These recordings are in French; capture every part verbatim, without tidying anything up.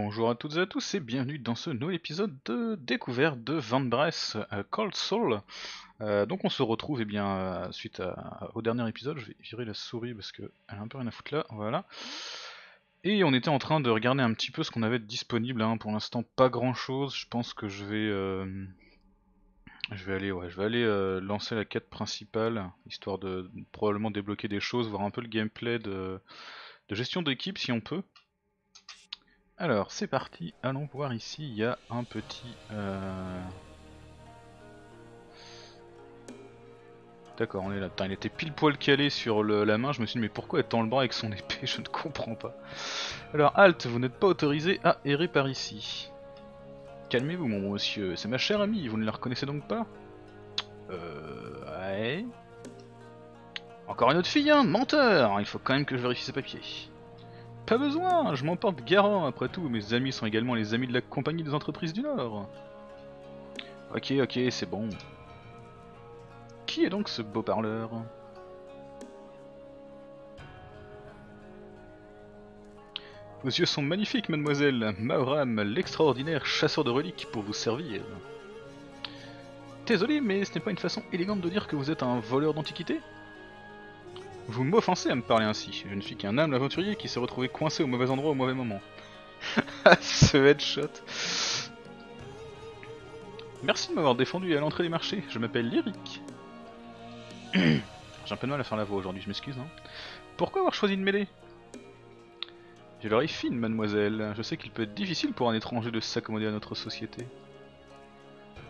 Bonjour à toutes et à tous et bienvenue dans ce nouvel épisode de découverte de Vambrace Cold Soul. Euh, donc on se retrouve, et eh bien euh, suite à, au dernier épisode, je vais virer la souris parce qu'elle a un peu rien à foutre là, voilà. Et on était en train de regarder un petit peu ce qu'on avait de disponible, hein. Pour l'instant pas grand chose, je pense que je vais, euh, je vais aller, ouais, je vais aller euh, lancer la quête principale, histoire de, de probablement débloquer des choses, voir un peu le gameplay de, de gestion d'équipe si on peut. Alors c'est parti, allons voir ici, il y a un petit... Euh... D'accord, on est là, putain il était pile poil calé sur le, la main, je me suis dit mais pourquoi elle tend le bras avec son épée, je ne comprends pas. Alors halte, vous n'êtes pas autorisé à errer par ici. Calmez-vous mon monsieur, c'est ma chère amie, vous ne la reconnaissez donc pas? Euh... Ouais... Encore une autre fille hein, menteur, il faut quand même que je vérifie ses papiers. Pas besoin, je m'en porte garant, après tout, mes amis sont également les amis de la compagnie des entreprises du Nord. Ok, ok, c'est bon. Qui est donc ce beau parleur? Vos yeux sont magnifiques, mademoiselle. Mahoram, l'extraordinaire chasseur de reliques pour vous servir. Désolé, mais ce n'est pas une façon élégante de dire que vous êtes un voleur d'antiquités? Vous m'offensez à me parler ainsi, je ne suis qu'un âme aventurier qui s'est retrouvé coincé au mauvais endroit au mauvais moment. Ce headshot. Merci de m'avoir défendu à l'entrée des marchés, je m'appelle Lyric. J'ai un peu de mal à faire la voix aujourd'hui, je m'excuse. Hein. Pourquoi avoir choisi de mêler? J'ai l'oreille fine, mademoiselle, je sais qu'il peut être difficile pour un étranger de s'accommoder à notre société.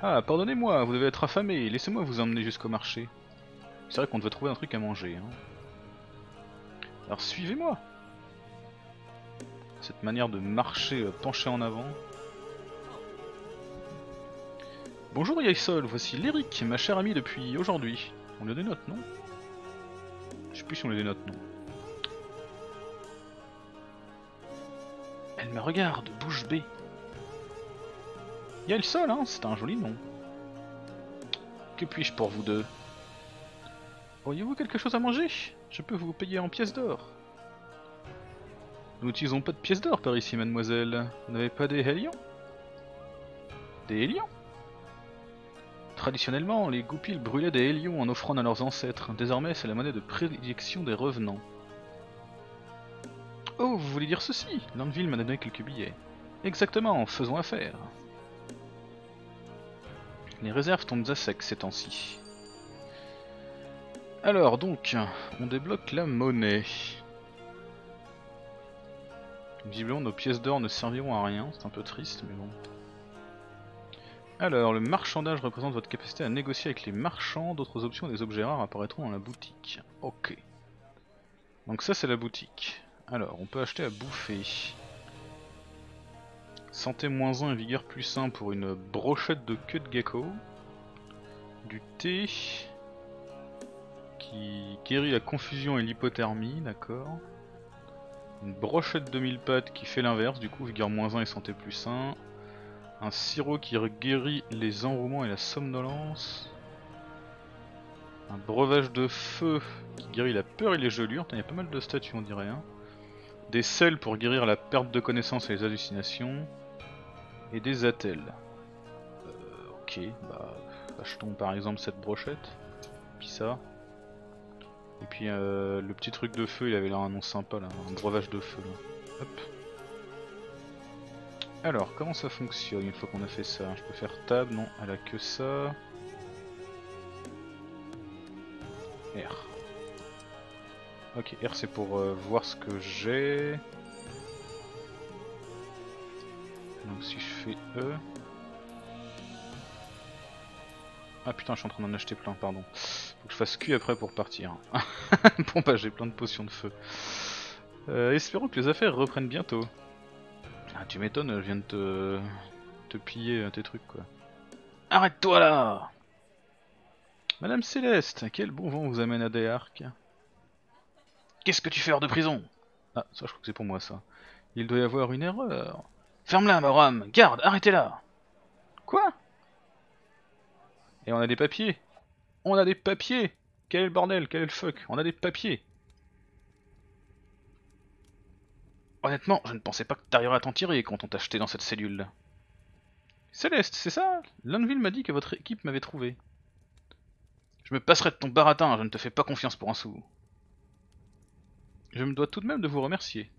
Ah, pardonnez-moi, vous devez être affamé, laissez-moi vous emmener jusqu'au marché. C'est vrai qu'on devait trouver un truc à manger. Hein. Alors suivez-moi. Cette manière de marcher euh, penché en avant. Bonjour Yaisol, voici Lyric, ma chère amie depuis aujourd'hui. On lui a des notes, non? Je sais plus si on lui a des notes, non. Elle me regarde, bouche bée. Yaisol, hein, c'est un joli nom. Que puis-je pour vous deux? Auriez-vous quelque chose à manger? Je peux vous payer en pièces d'or. Nous n'utilisons pas de pièces d'or par ici, mademoiselle. Vous n'avez pas des hélions? Des hélions? Traditionnellement, les goupils brûlaient des hélions en offrant à leurs ancêtres. Désormais, c'est la monnaie de prédilection des revenants. Oh, vous voulez dire ceci? Landville m'a donné quelques billets. Exactement, faisons affaire. Les réserves tombent à sec ces temps-ci. Alors donc, on débloque la monnaie. Visiblement nos pièces d'or ne serviront à rien, c'est un peu triste mais bon. Alors, le marchandage représente votre capacité à négocier avec les marchands, d'autres options et des objets rares apparaîtront dans la boutique. Ok. Donc ça c'est la boutique. Alors, on peut acheter à bouffer. Santé moins un et vigueur plus un pour une brochette de queue de gecko. Du thé... qui guérit la confusion et l'hypothermie, d'accord. Une brochette de mille pattes qui fait l'inverse, du coup vigueur moins un et santé plus un. Un sirop qui guérit les enrouements et la somnolence. Un breuvage de feu qui guérit la peur et les gelures, il y a pas mal de statues on dirait. Hein. Des sels pour guérir la perte de connaissance et les hallucinations. Et des attelles. Euh, ok, bah achetons par exemple cette brochette, puis ça. Et puis euh, le petit truc de feu, il avait l'air un nom sympa là, un breuvage de feu. Là. Hop. Alors, comment ça fonctionne une fois qu'on a fait ça? Je peux faire table, non, elle a que ça. R. Ok, R c'est pour euh, voir ce que j'ai. Donc si je fais E... Ah putain, je suis en train d'en acheter plein, pardon. Faut que je fasse Q après pour partir. Bon bah j'ai plein de potions de feu. Euh, espérons que les affaires reprennent bientôt. Ah tu m'étonnes, je viens de te... te piller tes trucs quoi. Arrête-toi là! Madame Céleste, quel bon vent vous amène à Dalearc? Qu'est-ce que tu fais hors de prison? Ah ça je crois que c'est pour moi ça. Il doit y avoir une erreur. Ferme-la Mahoram, garde, arrêtez-la! Quoi? Et on a des papiers. On a des papiers. Quel est le bordel? Quel est le fuck? On a des papiers. Honnêtement, je ne pensais pas que t'arriverais à t'en tirer quand on t'a jeté dans cette cellule. Céleste, c'est ça? Landville m'a dit que votre équipe m'avait trouvé. Je me passerai de ton baratin, je ne te fais pas confiance pour un sou. Je me dois tout de même de vous remercier.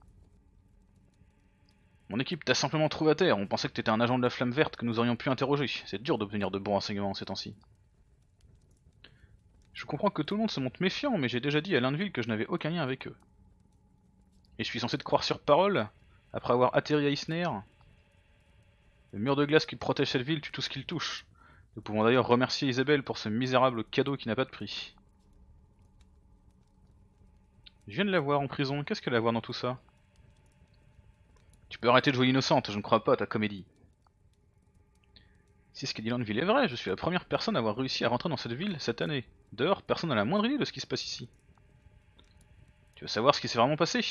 Mon équipe t'a simplement trouvé à terre, on pensait que t'étais un agent de la Flamme Verte que nous aurions pu interroger. C'est dur d'obtenir de bons renseignements ces temps-ci. Je comprends que tout le monde se montre méfiant, mais j'ai déjà dit à Landville que je n'avais aucun lien avec eux. Et je suis censé te croire sur parole, après avoir atterri à Isner. Le mur de glace qui protège cette ville tue tout ce qu'il touche. Nous pouvons d'ailleurs remercier Isabelle pour ce misérable cadeau qui n'a pas de prix. Je viens de la voir en prison, qu'est-ce qu'elle a à voir dans tout ça? Tu peux arrêter de jouer innocente, je ne crois pas à ta comédie. Si ce que dit Landville est vrai, je suis la première personne à avoir réussi à rentrer dans cette ville cette année. Dehors, personne n'a la moindre idée de ce qui se passe ici. Tu veux savoir ce qui s'est vraiment passé?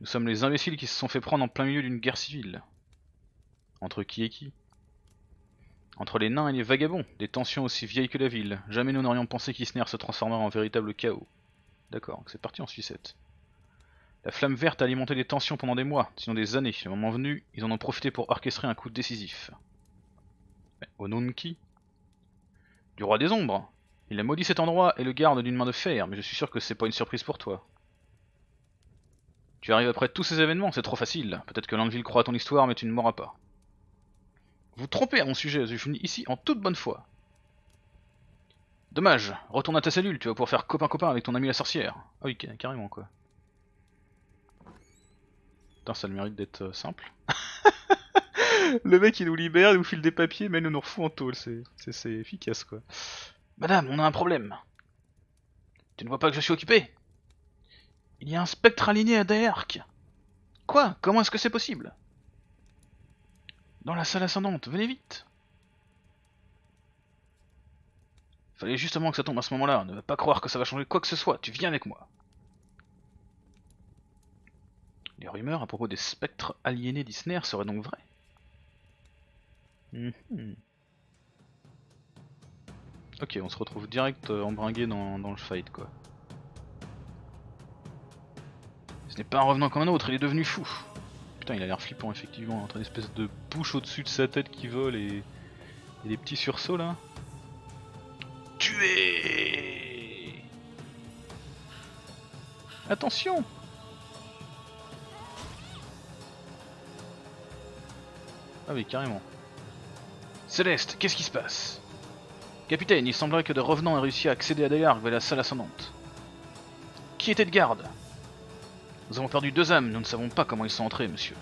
Nous sommes les imbéciles qui se sont fait prendre en plein milieu d'une guerre civile. Entre qui et qui? Entre les nains et les vagabonds, des tensions aussi vieilles que la ville. Jamais nous n'aurions pensé qu'Isner se transformerait en véritable chaos. D'accord, c'est parti en sucette. La Flamme Verte a alimenté les tensions pendant des mois, sinon des années. Le moment venu, ils en ont profité pour orchestrer un coup décisif. Mais au nom de qui? Du roi des ombres. Il a maudit cet endroit et le garde d'une main de fer, mais je suis sûr que c'est pas une surprise pour toi. Tu arrives après tous ces événements, c'est trop facile. Peut-être que Landville croit à ton histoire, mais tu ne mourras pas. Vous trompez à mon sujet, je finis ici en toute bonne foi. Dommage, retourne à ta cellule, tu vas pouvoir faire copain-copain avec ton ami la sorcière. Ah oui, carrément quoi. Putain, ça a le mérite d'être simple. Le mec il nous libère, il nous file des papiers, mais il nous refout en tôle, c'est efficace quoi. Madame, on a un problème. Tu ne vois pas que je suis occupé? Il y a un spectre aligné à Dalearc. Quoi? Comment est-ce que c'est possible? Dans la salle ascendante, venez vite. Fallait justement que ça tombe à ce moment-là, ne va pas croire que ça va changer quoi que ce soit, tu viens avec moi. Les rumeurs à propos des spectres aliénés d'Isner seraient donc vraies. Mmh. Ok, on se retrouve direct embringué dans, dans le fight quoi. Ce n'est pas un revenant comme un autre, il est devenu fou. Putain, il a l'air flippant effectivement, entre une espèce de bouche au-dessus de sa tête qui vole et, et des petits sursauts là. Tuez! Attention! Ah oui, carrément. Céleste, qu'est-ce qui se passe? Capitaine, il semblerait que des revenants aient réussi à accéder à Dalearc vers la salle ascendante. Qui était de garde? Nous avons perdu deux âmes, nous ne savons pas comment ils sont entrés, monsieur.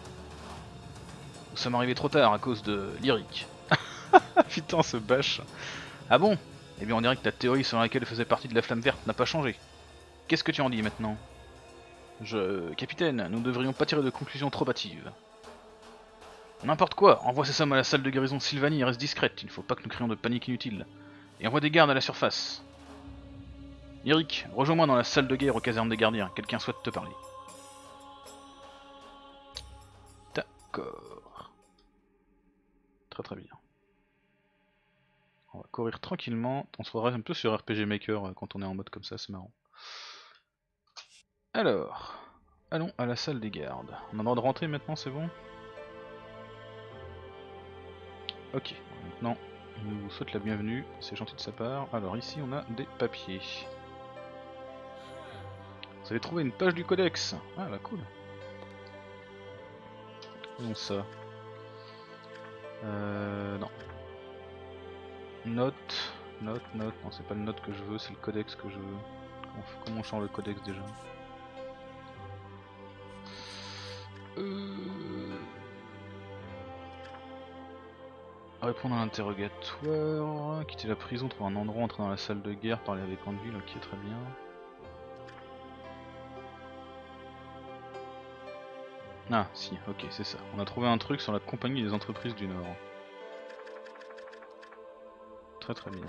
Nous sommes arrivés trop tard à cause de Lyric. Putain, ce bâche. Ah bon? Eh bien on dirait que ta théorie selon laquelle faisait partie de la Flamme Verte n'a pas changé. Qu'est-ce que tu en dis maintenant? Je... Capitaine, nous ne devrions pas tirer de conclusions trop hâtives. N'importe quoi, envoie ces sommes à la salle de guérison de Sylvanie et reste discrète, il ne faut pas que nous créions de panique inutile. Et envoie des gardes à la surface. Eric, rejoins-moi dans la salle de guerre aux casernes des gardiens, quelqu'un souhaite te parler. D'accord. Très très bien. On va courir tranquillement, on se fera un peu sur R P G Maker quand on est en mode comme ça, c'est marrant. Alors, allons à la salle des gardes. On a le droit de rentrer maintenant, c'est bon? Ok, maintenant il nous souhaite la bienvenue, c'est gentil de sa part. Alors ici on a des papiers. Vous allez trouver une page du codex. Ah bah cool. Faisons ça. Euh... Non. Note, note, note. Non, c'est pas le note que je veux, c'est le codex que je veux. Comment, comment on change le codex déjà? Euh... Répondre à l'interrogatoire, quitter la prison, trouver un endroit, entrer dans la salle de guerre, parler avec Landville, ok très bien. Ah si, ok c'est ça, on a trouvé un truc sur la compagnie des entreprises du Nord. Très très bien.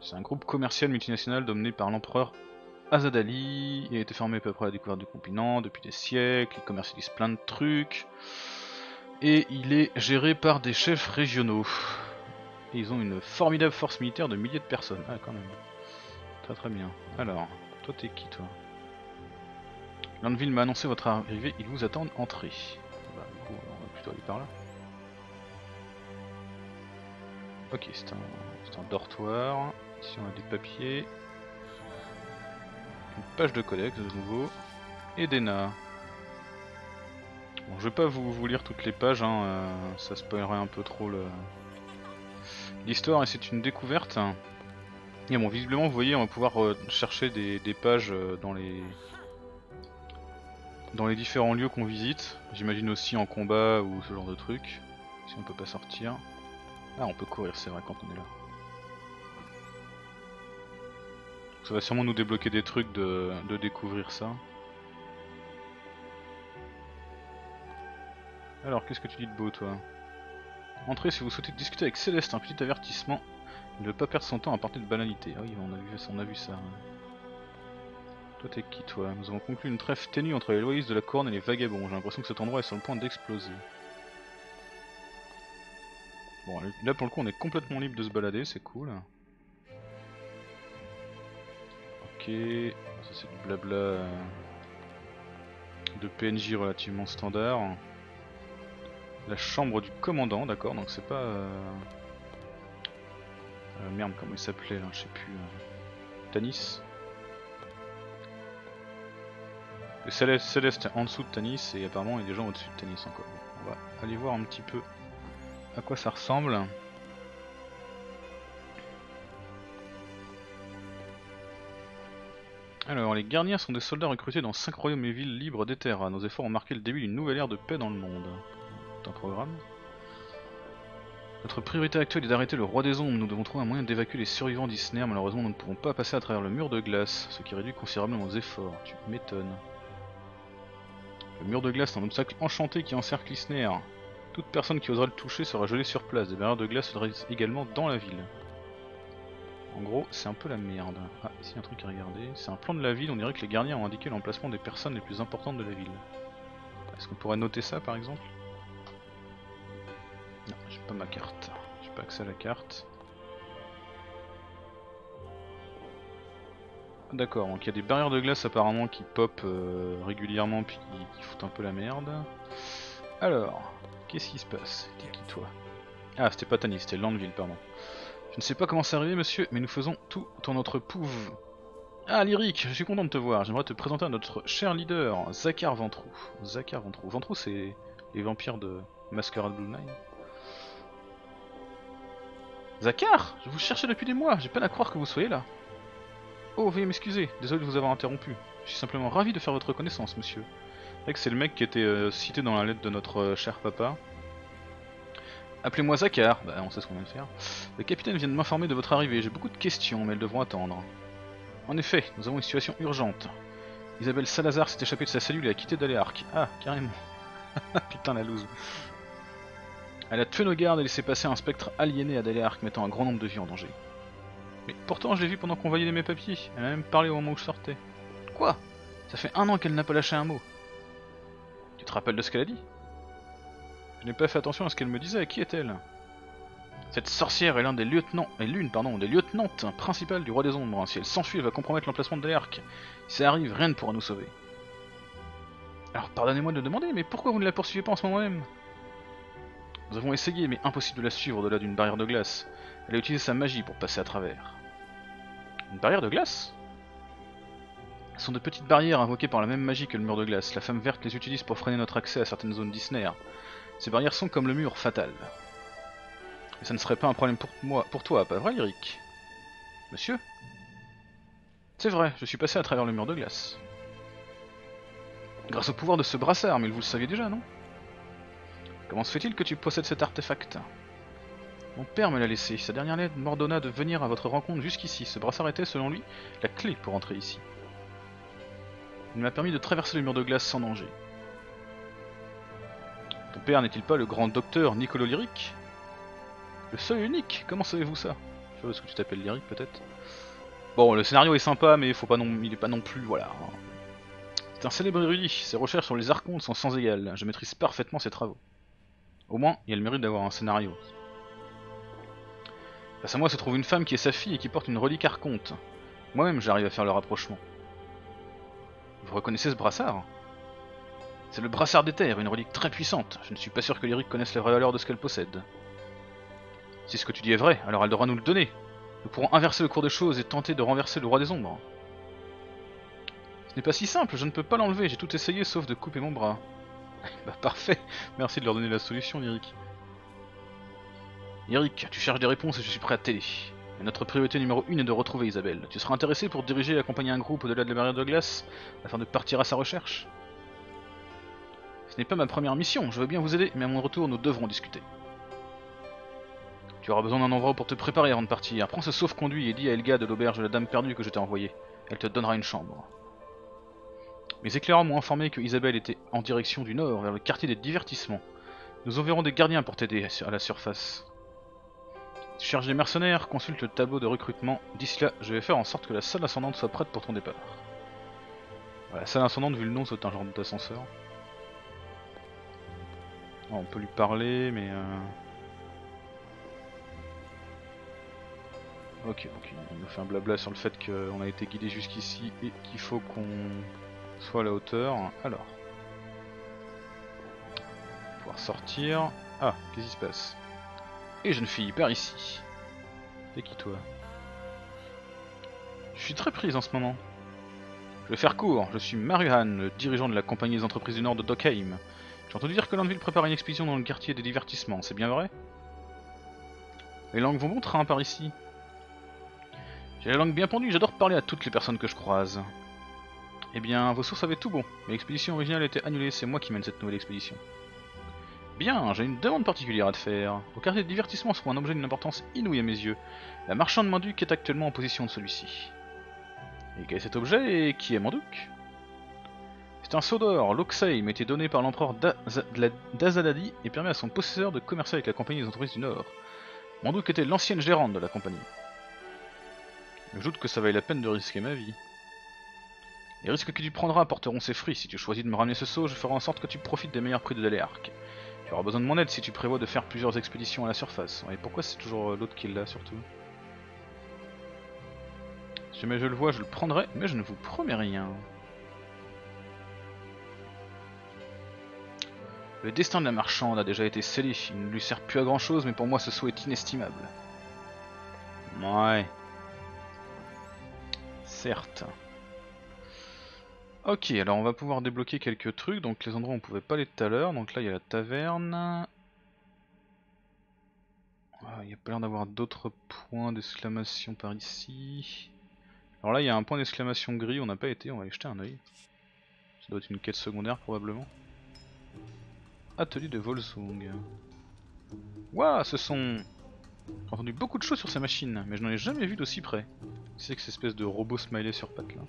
C'est un groupe commercial multinational dominé par l'empereur Azadali, il a été fermé peu après la découverte du continent, depuis des siècles, il commercialise plein de trucs. Et il est géré par des chefs régionaux. Et ils ont une formidable force militaire de milliers de personnes. Ah quand même. Très très bien. Alors, toi t'es qui toi? Landville m'a annoncé votre arrivée, ils vous attendent, entrez. Bah, du coup, on va plutôt aller par là. Ok, c'est un, un dortoir. Ici, on a des papiers. Une page de codex de nouveau. Et des nains. Bon, je vais pas vous, vous lire toutes les pages, hein, euh, ça spoilerait un peu trop l'histoire, et c'est une découverte. Et bon, visiblement, vous voyez, on va pouvoir euh, chercher des, des pages euh, dans les dans les différents lieux qu'on visite. J'imagine aussi en combat ou ce genre de truc. Si on peut pas sortir. Ah, on peut courir, c'est vrai, quand on est là. Ça va sûrement nous débloquer des trucs de, de découvrir ça. Alors, qu'est-ce que tu dis de beau, toi? Entrez si vous souhaitez discuter avec Céleste, un petit avertissement. Ne pas perdre son temps à partir de banalités. Ah oui, on a vu, on a vu ça. Toi, t'es qui, toi? Nous avons conclu une trêve ténue entre les loyalistes de la Corne et les vagabonds. J'ai l'impression que cet endroit est sur le point d'exploser. Bon, là, pour le coup, on est complètement libre de se balader, c'est cool. Ok, ça c'est du blabla de P N J relativement standard. La chambre du commandant, d'accord, donc c'est pas... Euh... Euh, merde, comment il s'appelait là, je sais plus... Euh... Tanis. Le Céleste, Céleste en dessous de Tanis, et apparemment il y a des gens au-dessus de Tanis encore. On va aller voir un petit peu à quoi ça ressemble. Alors, les Garnières sont des soldats recrutés dans cinq royaumes et villes libres des terres. Nos efforts ont marqué le début d'une nouvelle ère de paix dans le monde. Un programme. Notre priorité actuelle est d'arrêter le roi des ombres. Nous devons trouver un moyen d'évacuer les survivants d'Isner. Malheureusement, nous ne pourrons pas passer à travers le mur de glace, ce qui réduit considérablement nos efforts. Tu m'étonnes. Le mur de glace est un obstacle enchanté qui encercle Isner. Toute personne qui osera le toucher sera gelée sur place. Des barrières de glace se dressent également dans la ville. En gros, c'est un peu la merde. Ah, ici un truc à regarder. C'est un plan de la ville. On dirait que les gardiens ont indiqué l'emplacement des personnes les plus importantes de la ville. Est-ce qu'on pourrait noter ça, par exemple? Non, j'ai pas ma carte, j'ai pas accès à la carte. D'accord, donc il y a des barrières de glace apparemment qui pop euh, régulièrement puis qui, qui foutent un peu la merde. Alors, qu'est-ce qui se passe? T'es qui toi? Ah, c'était pas Tanis, c'était Landville, pardon. Je ne sais pas comment c'est arrivé, monsieur, mais nous faisons tout en notre pouve. Ah, Lyric, je suis content de te voir, j'aimerais te présenter à notre cher leader, Zachar Ventrue. Zachar Ventrue, Ventrue c'est les vampires de Masquerade Blue Nine. Zachar, je vous cherchais depuis des mois, j'ai peine à croire que vous soyez là. Oh, veuillez m'excuser, désolé de vous avoir interrompu. Je suis simplement ravi de faire votre connaissance, monsieur. C'est le mec qui était euh, cité dans la lettre de notre euh, cher papa. Appelez-moi Zachar, bah on sait ce qu'on vient de faire. Le capitaine vient de m'informer de votre arrivée, j'ai beaucoup de questions, mais elles devront attendre. En effet, nous avons une situation urgente. Isabelle Salazar s'est échappée de sa cellule et a quitté Dalearc. Ah, carrément. Putain la loose. Elle a tué nos gardes et laissé passer un spectre aliéné à Dalearc, mettant un grand nombre de vies en danger. Mais pourtant je l'ai vue pendant qu'on validait mes papiers, elle a même parlé au moment où je sortais. Quoi? Ça fait un an qu'elle n'a pas lâché un mot. Tu te rappelles de ce qu'elle a dit? Je n'ai pas fait attention à ce qu'elle me disait, qui est-elle? Cette sorcière est l'un des lieutenants, est l'une pardon, des lieutenantes principales du roi des ombres. Si elle s'enfuit, elle va compromettre l'emplacement de Dalearc. Si ça arrive, rien ne pourra nous sauver. Alors pardonnez-moi de le demander, mais pourquoi vous ne la poursuivez pas en ce moment même? Nous avons essayé, mais impossible de la suivre au-delà d'une barrière de glace. Elle a utilisé sa magie pour passer à travers. Une barrière de glace? Ce sont de petites barrières invoquées par la même magie que le mur de glace. La femme verte les utilise pour freiner notre accès à certaines zones d'Isner. Ces barrières sont comme le mur fatal. Et ça ne serait pas un problème pour, moi, pour toi, pas vrai, Lyric? Monsieur? C'est vrai, je suis passé à travers le mur de glace. Grâce au pouvoir de ce brassard, mais vous le saviez déjà, non? Comment se fait-il que tu possèdes cet artefact? Mon père me l'a laissé. Sa dernière lettre m'ordonna de venir à votre rencontre jusqu'ici. Ce brassard était, selon lui, la clé pour entrer ici. Il m'a permis de traverser le mur de glace sans danger. Ton père n'est-il pas le grand docteur Nicolo Lyric? Le seul unique? Comment savez-vous ça? Je sais pas ce que tu t'appelles Lyric, peut-être. Bon, le scénario est sympa, mais faut pas non... il est pas non plus... Voilà. C'est un célèbre érudit. Ses recherches sur les archontes sont sans égales. Je maîtrise parfaitement ses travaux. Au moins, il a le mérite d'avoir un scénario. Face à moi se trouve une femme qui est sa fille et qui porte une relique archonte. Moi-même, j'arrive à faire le rapprochement. Vous reconnaissez ce brassard? C'est le brassard des terres, une relique très puissante. Je ne suis pas sûr que Lyric connaisse la vraie valeur de ce qu'elle possède. Si ce que tu dis est vrai, alors elle devra nous le donner. Nous pourrons inverser le cours des choses et tenter de renverser le roi des ombres. Ce n'est pas si simple, je ne peux pas l'enlever, j'ai tout essayé sauf de couper mon bras. Bah parfait, merci de leur donner la solution, Lyric. Lyric, tu cherches des réponses et je suis prêt à t'aider. Et notre priorité numéro une est de retrouver Isabelle. Tu seras intéressé pour diriger et accompagner un groupe au-delà de la barrière de glace, afin de partir à sa recherche? Ce n'est pas ma première mission, je veux bien vous aider, mais à mon retour nous devrons discuter. Tu auras besoin d'un endroit pour te préparer avant de partir. Prends ce sauf-conduit et dis à Elga de l'auberge de la Dame Perdue que je t'ai envoyée. Elle te donnera une chambre. Mes éclaireurs m'ont informé que Isabelle était en direction du nord, vers le quartier des divertissements. Nous enverrons des gardiens pour t'aider à la surface. Si tu cherches des mercenaires, consulte le tableau de recrutement. D'ici là, je vais faire en sorte que la salle ascendante soit prête pour ton départ. Voilà, la salle ascendante, vu le nom, c'est un genre d'ascenseur. Oh, on peut lui parler, mais... Euh... Ok, donc il nous fait un blabla sur le fait qu'on a été guidé jusqu'ici et qu'il faut qu'on... soit à la hauteur. Alors, pouvoir sortir. Ah, qu'est-ce qui se passe? Et jeune fille, par ici. T'es qui toi? Je suis très prise en ce moment. Je vais faire court. Je suis Maruhan, le dirigeant de la compagnie des entreprises du nord de Dockheim. J'ai entendu dire que Landville prépare une expédition dans le quartier des divertissements. C'est bien vrai? Les langues vont bon train par ici. J'ai la langue bien pendue. J'adore parler à toutes les personnes que je croise. Eh bien, vos sources avaient tout bon, mais l'expédition originale était annulée, c'est moi qui mène cette nouvelle expédition. Bien, j'ai une demande particulière à te faire. Au quartier des divertissements se trouve un objet d'une importance inouïe à mes yeux. La marchande Manduk est actuellement en possession de celui-ci. Et quel est cet objet et qui est Manduk? C'est un seau d'or, l'Oxeim, m'a été donné par l'empereur d'Azadadi et permet à son possesseur de commercer avec la compagnie des entreprises du Nord. Manduk était l'ancienne gérante de la compagnie. Je doute que ça vaille la peine de risquer ma vie. Les risques que tu prendras porteront ses fruits. Si tu choisis de me ramener ce seau, je ferai en sorte que tu profites des meilleurs prix de Dalearc. Tu auras besoin de mon aide si tu prévois de faire plusieurs expéditions à la surface. Et pourquoi c'est toujours l'autre qui l'a surtout? Si jamais je le vois, je le prendrai, mais je ne vous promets rien. Le destin de la marchande a déjà été scellé. Il ne lui sert plus à grand chose, mais pour moi ce seau est inestimable. Ouais. Certes. Ok, alors on va pouvoir débloquer quelques trucs, donc les endroits où on pouvait pas aller tout à l'heure, donc là il y a la taverne. Il n'y a pas l'air d'avoir d'autres points d'exclamation par ici. Alors là il y a un point d'exclamation gris, on n'a pas été, on va aller jeter un oeil. Ça doit être une quête secondaire probablement. Atelier de Volsung. Waouh, ce sont... J'ai entendu beaucoup de choses sur ces machines, mais je n'en ai jamais vu d'aussi près. C'est que cette espèce de robot smiley sur pattes là.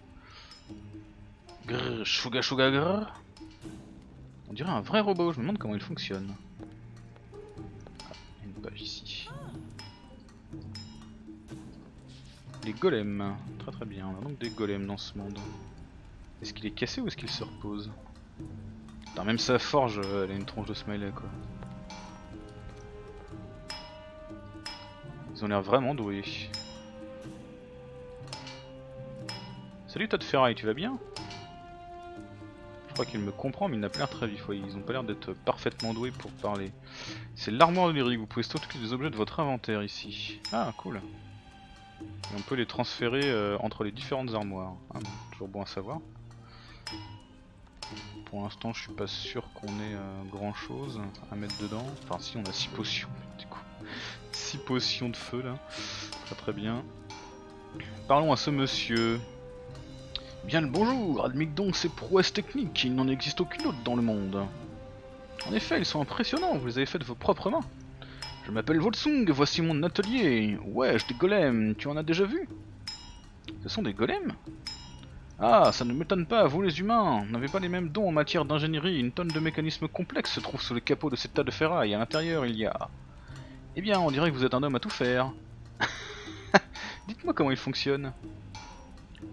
Grrr, chouga chouga grrr. On dirait un vrai robot, je me demande comment il fonctionne. Ah, il y a une page ici. Les golems, très très bien, on a donc des golems dans ce monde. Est-ce qu'il est cassé ou est-ce qu'il se repose? Putain, même sa forge, elle a une tronche de smiley quoi. Ils ont l'air vraiment doués. Salut Todd Ferraille, tu vas bien? Je crois qu'il me comprend, mais il n'a pas l'air très vif. Ouais, ils n'ont pas l'air d'être parfaitement doués pour parler. C'est l'armoire de Lyric, vous pouvez stocker des objets de votre inventaire ici. Ah, cool. Et on peut les transférer euh, entre les différentes armoires. Hein, toujours bon à savoir. Pour l'instant, je suis pas sûr qu'on ait euh, grand chose à mettre dedans. Enfin, si, on a six potions. Du coup, six potions de feu là. Pas très bien. Parlons à ce monsieur. Bien le bonjour, admire donc ces prouesses techniques, il n'en existe aucune autre dans le monde. En effet, ils sont impressionnants, vous les avez faits de vos propres mains. Je m'appelle Volsung, voici mon atelier. Ouais, j'ai des golems, tu en as déjà vu? Ce sont des golems? Ah, ça ne m'étonne pas, vous les humains, n'avez pas les mêmes dons en matière d'ingénierie, une tonne de mécanismes complexes se trouve sous le capot de cet tas de ferraille, à l'intérieur il y a... Eh bien, on dirait que vous êtes un homme à tout faire. Dites-moi comment ils fonctionnent.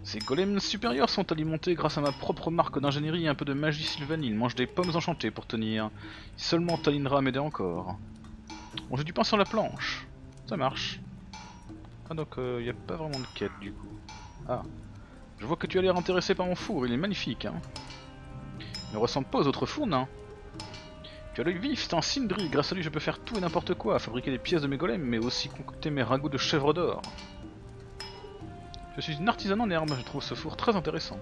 Ces golems supérieurs sont alimentés grâce à ma propre marque d'ingénierie et un peu de magie sylvaine. Ils mangent des pommes enchantées pour tenir. Seulement Talinra m'aidait encore. On j'ai du pain sur la planche. Ça marche. Ah donc il euh, n'y a pas vraiment de quête du coup. Ah. Je vois que tu as l'air intéressé par mon four, il est magnifique, hein. Il ne ressemble pas aux autres fours, non? Tu as l'œil vif, c'est un Sindri, grâce à lui je peux faire tout et n'importe quoi, fabriquer des pièces de mes golems, mais aussi concocter mes ragots de chèvre d'or. Je suis une artisane en herbe, je trouve ce four très intéressant.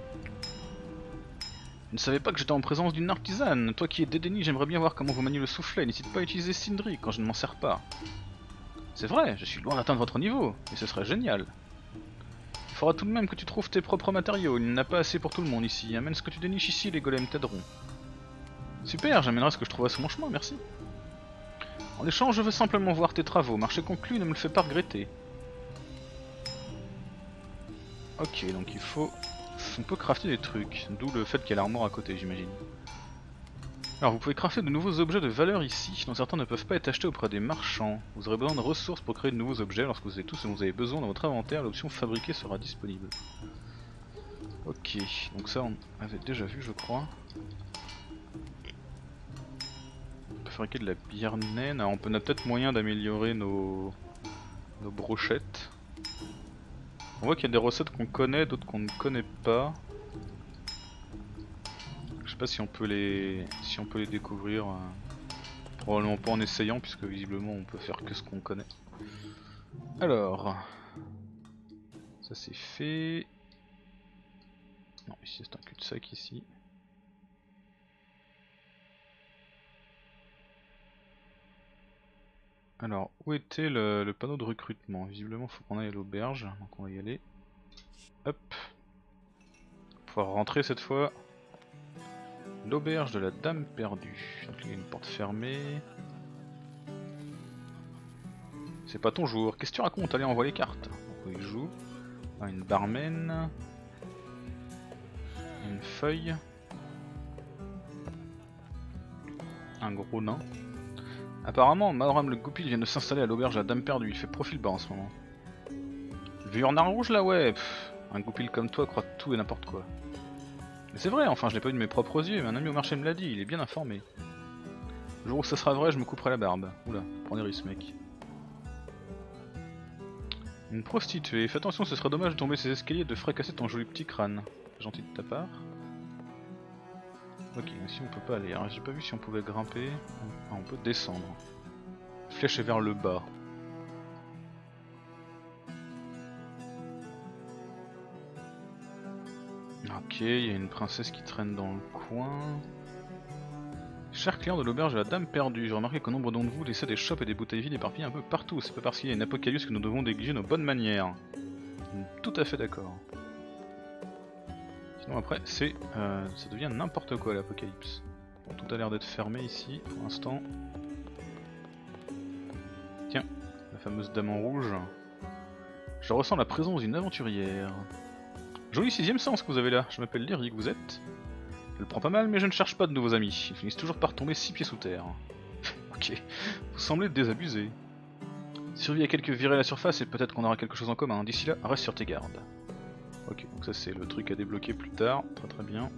Je ne savais pas que j'étais en présence d'une artisane. Toi qui es dédaigné, j'aimerais bien voir comment vous maniez le soufflet. N'hésite pas à utiliser Sindri quand je ne m'en sers pas. C'est vrai, je suis loin d'atteindre votre niveau, et ce serait génial. Il faudra tout de même que tu trouves tes propres matériaux, il n'y en a pas assez pour tout le monde ici. Amène ce que tu déniches ici, les golems t'aideront. Super, j'amènerai ce que je trouverai sur mon chemin, merci. En échange, je veux simplement voir tes travaux. Marché conclu, ne me le fais pas regretter. Ok, donc il faut... On peut crafter des trucs, d'où le fait qu'il y a l'armoire à côté, j'imagine. Alors vous pouvez crafter de nouveaux objets de valeur ici, dont certains ne peuvent pas être achetés auprès des marchands. Vous aurez besoin de ressources pour créer de nouveaux objets. Lorsque vous avez tout ce dont vous avez besoin dans votre inventaire, l'option fabriquer sera disponible. Ok, donc ça on avait déjà vu je crois. On peut fabriquer de la bière naine. Alors on peut, on a peut-être moyen d'améliorer nos... nos brochettes. On voit qu'il y a des recettes qu'on connaît, d'autres qu'on ne connaît pas. Je sais pas si on peut les si on peut les découvrir, euh, probablement pas en essayant puisque visiblement on peut faire que ce qu'on connaît. Alors ça c'est fait. Non, ici c'est un cul-de-sac ici. Alors où était le, le panneau de recrutement? Visiblement faut qu'on aille à l'auberge, donc on va y aller. Hop. On va pouvoir rentrer cette fois. L'auberge de la dame perdue. Donc il y a une porte fermée. C'est pas ton jour. Qu'est-ce que tu racontes? Allez, envoie les cartes. Donc il joue. Ah, une barmaid. Une feuille. Un gros nain. Apparemment, Mahoram le goupil vient de s'installer à l'auberge de la dame perdue. Il fait profil bas en ce moment. Vurnard rouge là, ouais. Pff, un goupil comme toi croit tout et n'importe quoi. C'est vrai, enfin je l'ai pas eu de mes propres yeux, mais un ami au marché me l'a dit, il est bien informé. Le jour où ça sera vrai, je me couperai la barbe. Oula, prends des risques mec. Une prostituée, fais attention, ce serait dommage de tomber ces escaliers et de fracasser ton joli petit crâne. Gentil de ta part. Ok, ici on peut pas aller, j'ai pas vu si on pouvait grimper. Ah, on peut descendre. Flèche est vers le bas. Ok, il y a une princesse qui traîne dans le coin. Cher client de l'auberge de la dame perdue, j'ai remarqué qu'un nombre d'entre vous laissait des chopes et des bouteilles vides éparpillées un peu partout. C'est pas parce qu'il y a une apocalypse que nous devons négliger nos bonnes manières. Tout à fait d'accord. Sinon après, c'est, euh, ça devient n'importe quoi l'apocalypse. Bon, tout a l'air d'être fermé ici pour l'instant. Tiens, la fameuse dame en rouge. Je ressens la présence d'une aventurière. Joli sixième sens que vous avez là, je m'appelle Lyric, vous êtes. Je le prends pas mal mais je ne cherche pas de nouveaux amis, ils finissent toujours par tomber six pieds sous terre. Ok, vous semblez désabusé. Survie à quelques virées à la surface et peut-être qu'on aura quelque chose en commun, d'ici là, reste sur tes gardes. Ok, donc ça c'est le truc à débloquer plus tard, très très bien.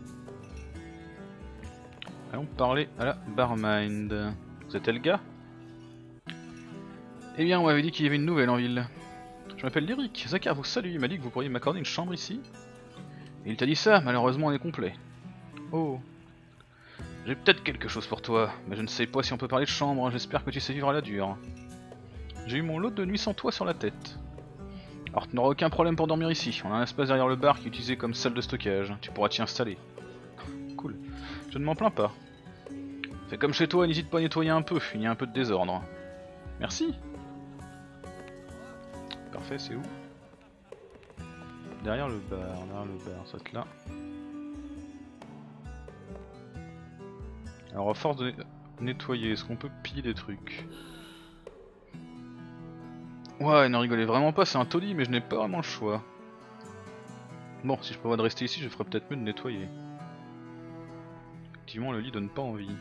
Allons parler à la barmind. Vous êtes Elga? Eh bien on m'avait dit qu'il y avait une nouvelle en ville. Je m'appelle Lyric, Zachar vous salue, il m'a dit que vous pourriez m'accorder une chambre ici. Il t'a dit ça, malheureusement on est complet. Oh. J'ai peut-être quelque chose pour toi, mais je ne sais pas si on peut parler de chambre, j'espère que tu sais vivre à la dure. J'ai eu mon lot de nuits sans toi sur la tête. Alors tu n'auras aucun problème pour dormir ici, on a un espace derrière le bar qui est utilisé comme salle de stockage, tu pourras t'y installer. Cool, je ne m'en plains pas. Fais comme chez toi et n'hésite pas à nettoyer un peu, il y a un peu de désordre. Merci. Parfait, c'est où? Derrière le bar, derrière le bar, ça va être là. Alors à force de nettoyer, est-ce qu'on peut piller des trucs? Ouais, ne rigolez vraiment pas, c'est un taudis, mais je n'ai pas vraiment le choix. Bon, si je prévois de rester ici, je ferais peut-être mieux de nettoyer. Effectivement, le lit donne pas envie.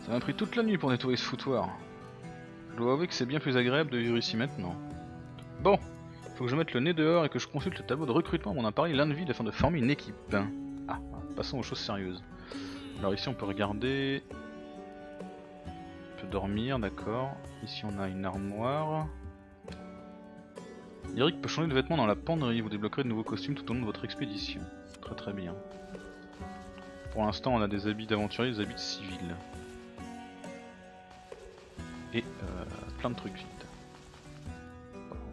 Ça m'a pris toute la nuit pour nettoyer ce foutoir. Je dois avouer que c'est bien plus agréable de vivre ici maintenant. Bon, faut que je mette le nez dehors et que je consulte le tableau de recrutement de mon appareil Landville afin de former une équipe. Ah, passons aux choses sérieuses. Alors ici on peut regarder... On peut dormir, d'accord. Ici on a une armoire. Lyric peut changer de vêtements dans la penderie, vous débloquerez de nouveaux costumes tout au long de votre expédition. Très très bien. Pour l'instant on a des habits d'aventurier, des habits de civil. Et euh, plein de trucs vite.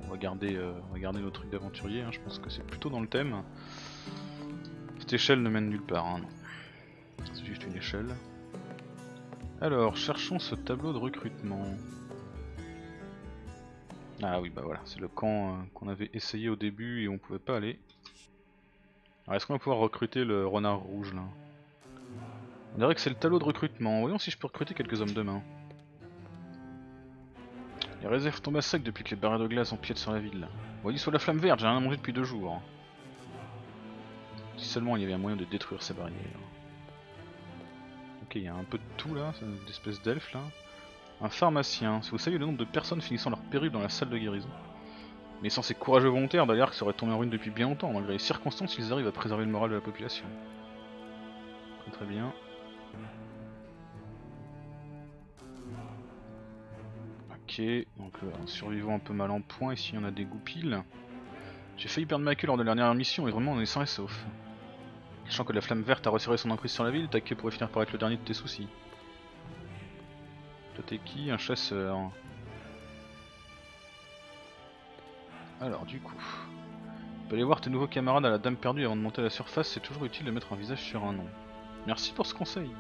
On va garder, euh, on va garder nos trucs d'aventurier, hein. Je pense que c'est plutôt dans le thème. Cette échelle ne mène nulle part, hein. C'est juste une échelle. Alors, cherchons ce tableau de recrutement. Ah oui, bah voilà, c'est le camp euh, qu'on avait essayé au début et on pouvait pas aller. Alors, est-ce qu'on va pouvoir recruter le renard rouge là? On dirait que c'est le tableau de recrutement. Voyons si je peux recruter quelques hommes demain. Les réserves tombent à sec depuis que les barrières de glace empiètent sur la ville. Voyez sous la flamme verte, j'ai rien à manger depuis deux jours. Si seulement il y avait un moyen de détruire ces barrières. Ok, il y a un peu de tout là, une espèce d'elfe là. Un pharmacien, si vous saviez le nombre de personnes finissant leur périple dans la salle de guérison. Mais sans ces courageux volontaires, Dalearc serait tombé en ruine depuis bien longtemps. Malgré les circonstances, ils arrivent à préserver le moral de la population. Très très bien. Ok, donc euh, un survivant un peu mal en point, ici on a des goupilles. J'ai failli perdre ma queue lors de la dernière mission et vraiment on est sain et sauf. Sachant que la flamme verte a resserré son emprise sur la ville, ta queue pourrait finir par être le dernier de tes soucis. Toi t'es qui? Un chasseur. Alors du coup, tu peux aller voir tes nouveaux camarades à la dame perdue avant de monter à la surface, c'est toujours utile de mettre un visage sur un nom. Merci pour ce conseil.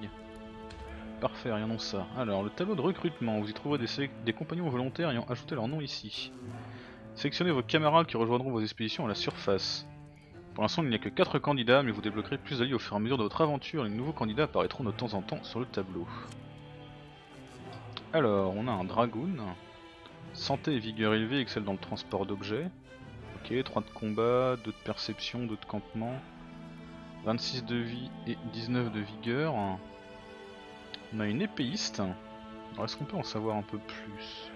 Parfait, regardons ça. Alors, le tableau de recrutement, vous y trouverez des, des compagnons volontaires ayant ajouté leur nom ici. Sélectionnez vos camarades qui rejoindront vos expéditions à la surface. Pour l'instant, il n'y a que quatre candidats, mais vous débloquerez plus d'alliés au fur et à mesure de votre aventure. Les nouveaux candidats apparaîtront de temps en temps sur le tableau. Alors, on a un dragoon. Santé et vigueur élevée, excelle dans le transport d'objets. Ok, trois de combat, deux de perception, deux de campement, vingt-six de vie et dix-neuf de vigueur. On a une épéiste. Alors est-ce qu'on peut en savoir un peu plus?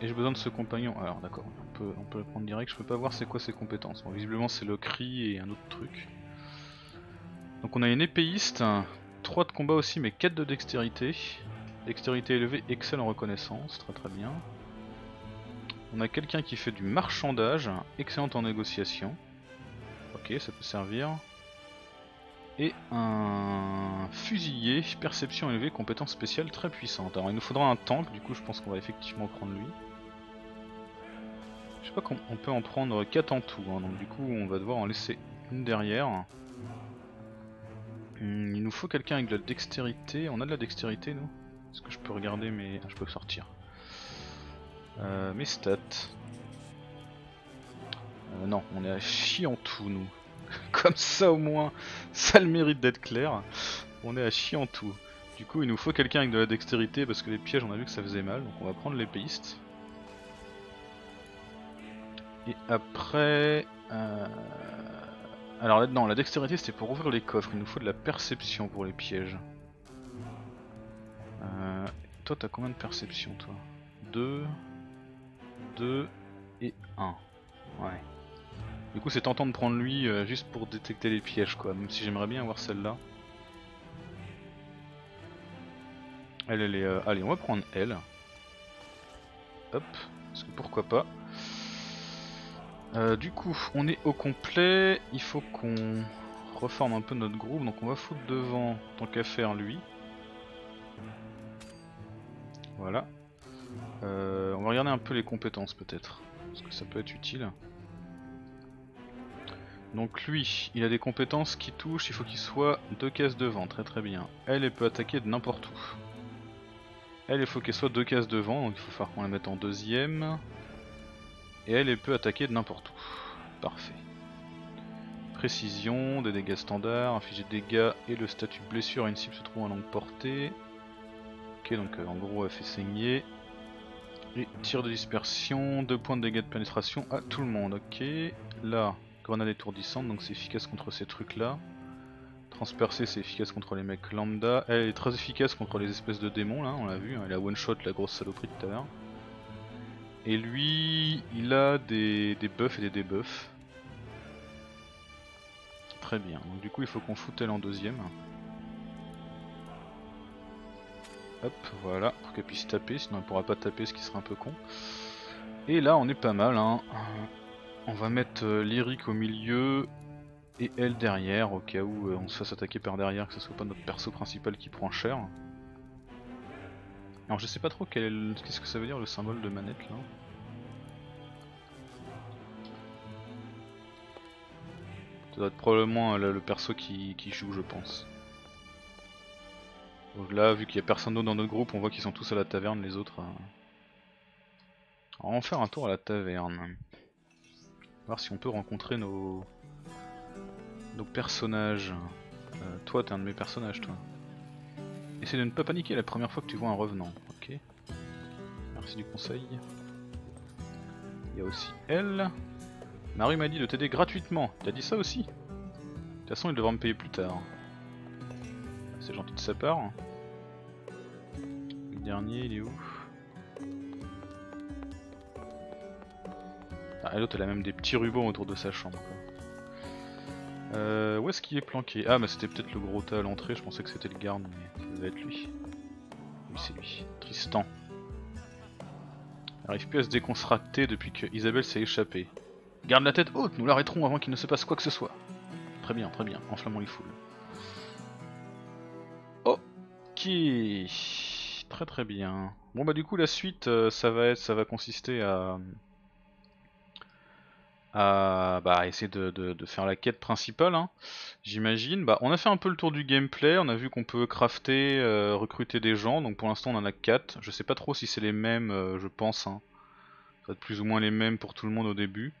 Et j'ai besoin de ce compagnon. Alors d'accord, on peut, on peut le prendre direct. Je peux pas voir c'est quoi ses compétences. Bon, visiblement c'est le cri et un autre truc. Donc on a une épéiste. trois de combat aussi mais quatre de dextérité. Dextérité élevée, excellent en reconnaissance. Très très bien. On a quelqu'un qui fait du marchandage. Excellente en négociation. Ok, ça peut servir. Et un fusilier, perception élevée, compétence spéciale très puissante. Alors il nous faudra un tank, du coup je pense qu'on va effectivement prendre lui. Je sais pas qu'on peut en prendre quatre en tout, hein, donc du coup on va devoir en laisser une derrière. Hum, il nous faut quelqu'un avec de la dextérité, on a de la dextérité nous? Est-ce que je peux regarder mes... Ah, je peux sortir. Euh, mes stats. Euh, non, on est à chier en tout nous. Comme ça au moins, ça le mérite d'être clair. On est à chier en tout. Du coup il nous faut quelqu'un avec de la dextérité parce que les pièges on a vu que ça faisait mal. Donc on va prendre l'épéiste. Et après... Euh... Alors là non, la dextérité c'était pour ouvrir les coffres. Il nous faut de la perception pour les pièges. Euh... Toi t'as combien de perception toi? Deux, deux et un. Ouais. Du coup c'est tentant de prendre lui euh, juste pour détecter les pièges quoi, même si j'aimerais bien avoir celle-là. Elle, elle est... Euh... Allez, on va prendre elle. Hop, parce que pourquoi pas. Euh, du coup, on est au complet, il faut qu'on reforme un peu notre groupe, donc on va foutre devant tant qu'à faire lui. Voilà. Euh, on va regarder un peu les compétences peut-être, parce que ça peut être utile. Donc lui, il a des compétences qui touchent, il faut qu'il soit deux cases devant, très très bien. Elle, elle peut attaquer de n'importe où. Elle, il faut qu'elle soit deux cases devant, donc il faut faire qu'on la mette en deuxième. Et elle, elle peut attaquer de n'importe où. Parfait. Précision, des dégâts standards, infliger des dégâts et le statut blessure à une cible se trouve à longue portée. Ok, donc euh, en gros elle fait saigner. Et tir de dispersion, deux points de dégâts de pénétration à tout le monde, ok. Là... Grenade étourdissante, donc c'est efficace contre ces trucs là. Transpercer, c'est efficace contre les mecs lambda. Elle est très efficace contre les espèces de démons là, on l'a vu, elle a one shot la grosse saloperie de tout à l'heure. Et lui, il a des, des buffs et des debuffs. Très bien, donc du coup il faut qu'on foute elle en deuxième. Hop, voilà, pour qu'elle puisse taper, sinon elle pourra pas taper ce qui serait un peu con. Et là on est pas mal hein. On va mettre euh, Lyric au milieu et elle derrière au cas où euh, on se fasse attaquer par derrière, que ce soit pas notre perso principal qui prend cher. Alors je sais pas trop quel... qu'est-ce que ça veut dire le symbole de manette là. Ça doit être probablement le perso qui, qui joue je pense. Donc là vu qu'il n'y a personne d'autre dans notre groupe, on voit qu'ils sont tous à la taverne les autres. Euh... Alors on va faire un tour à la taverne. Voir si on peut rencontrer nos, nos personnages. Euh, toi t'es un de mes personnages toi. Essaye de ne pas paniquer la première fois que tu vois un revenant. Ok. Merci du conseil. Il y a aussi elle. Marie m'a dit de t'aider gratuitement. T'as dit ça aussi? De toute façon, il devra me payer plus tard. C'est gentil de sa part. Le dernier, il est où? Ah, l'autre, elle a même des petits rubans autour de sa chambre. Quoi. Euh, où est-ce qu'il est planqué? Ah, mais c'était peut-être le gros tas à l'entrée. Je pensais que c'était le garde, mais ça devait être lui. Oui, c'est lui. Tristan. Il n'arrive plus à se décontracter depuis que Isabelle s'est échappée. Garde la tête haute, nous l'arrêterons avant qu'il ne se passe quoi que ce soit. Très bien, très bien, enflammons les foules. Ok, très très bien. Bon bah du coup la suite, euh, ça va être, ça va consister à, à bah, essayer de, de, de faire la quête principale, hein, j'imagine. Bah on a fait un peu le tour du gameplay, on a vu qu'on peut crafter, euh, recruter des gens, donc pour l'instant on en a quatre. Je sais pas trop si c'est les mêmes, euh, je pense. Hein. Ça va être plus ou moins les mêmes pour tout le monde au début.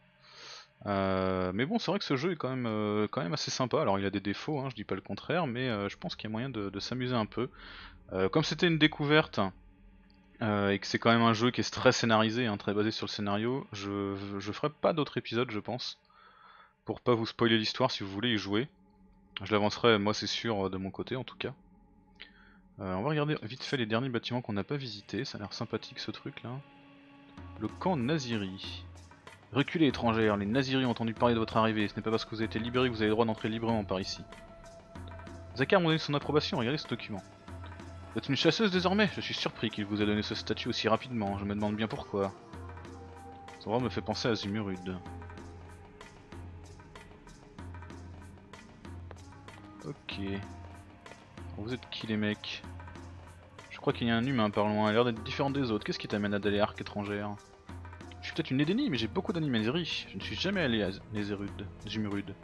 Euh, mais bon, c'est vrai que ce jeu est quand même, euh, quand même assez sympa. Alors, il a des défauts, hein, je dis pas le contraire, mais euh, je pense qu'il y a moyen de, de s'amuser un peu. Euh, comme c'était une découverte euh, et que c'est quand même un jeu qui est très scénarisé, hein, très basé sur le scénario, je, je ferai pas d'autres épisodes, je pense, pour pas vous spoiler l'histoire si vous voulez y jouer. Je l'avancerai, moi, c'est sûr, de mon côté en tout cas. Euh, on va regarder vite fait les derniers bâtiments qu'on n'a pas visités. Ça a l'air sympathique ce truc là. Le camp Naziri. Reculez étrangère, les Naziri ont entendu parler de votre arrivée, ce n'est pas parce que vous avez été libéré que vous avez le droit d'entrer librement par ici. Zachar m'a donné son approbation, regardez ce document. Vous êtes une chasseuse désormais, je suis surpris qu'il vous ait donné ce statut aussi rapidement, je me demande bien pourquoi. Son roi me fait penser à Zimurud. Ok. Vous êtes qui les mecs? Je crois qu'il y a un humain par loin, il a l'air d'être différent des autres, qu'est-ce qui t'amène à Dalearc étrangère? Je suis peut-être une Nédénie, mais j'ai beaucoup d'animaleries. Je ne suis jamais allé à Zimurud.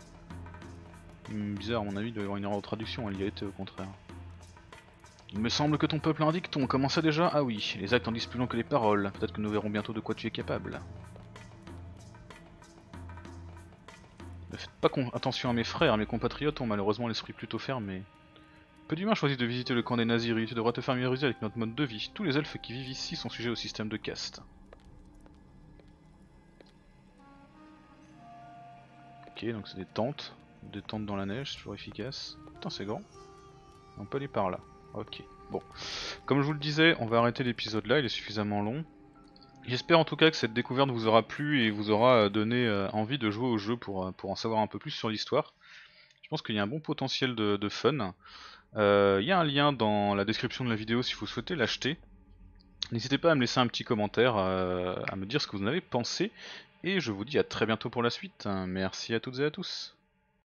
Hum, bizarre, à mon avis, il doit y avoir une erreur de traduction, elle y a été au contraire. Il me semble que ton peuple indique, on commençait déjà. Ah oui, les actes en disent plus long que les paroles. Peut-être que nous verrons bientôt de quoi tu es capable. Ne faites pas attention à mes frères, mes compatriotes ont malheureusement l'esprit plutôt fermé. Peu d'humains choisissent de visiter le camp des Naziri, tu devras te faire familiariser avec notre mode de vie. Tous les elfes qui vivent ici sont sujets au système de caste. Donc c'est des tentes, des tentes dans la neige, toujours efficace. Putain c'est grand. On peut aller par là. Ok. Bon. Comme je vous le disais, on va arrêter l'épisode là, il est suffisamment long. J'espère en tout cas que cette découverte vous aura plu et vous aura donné euh, envie de jouer au jeu pour, pour en savoir un peu plus sur l'histoire. Je pense qu'il y a un bon potentiel de, de fun. Euh, il y a un lien dans la description de la vidéo si vous souhaitez l'acheter. N'hésitez pas à me laisser un petit commentaire, euh, à me dire ce que vous en avez pensé. Et je vous dis à très bientôt pour la suite. Merci à toutes et à tous.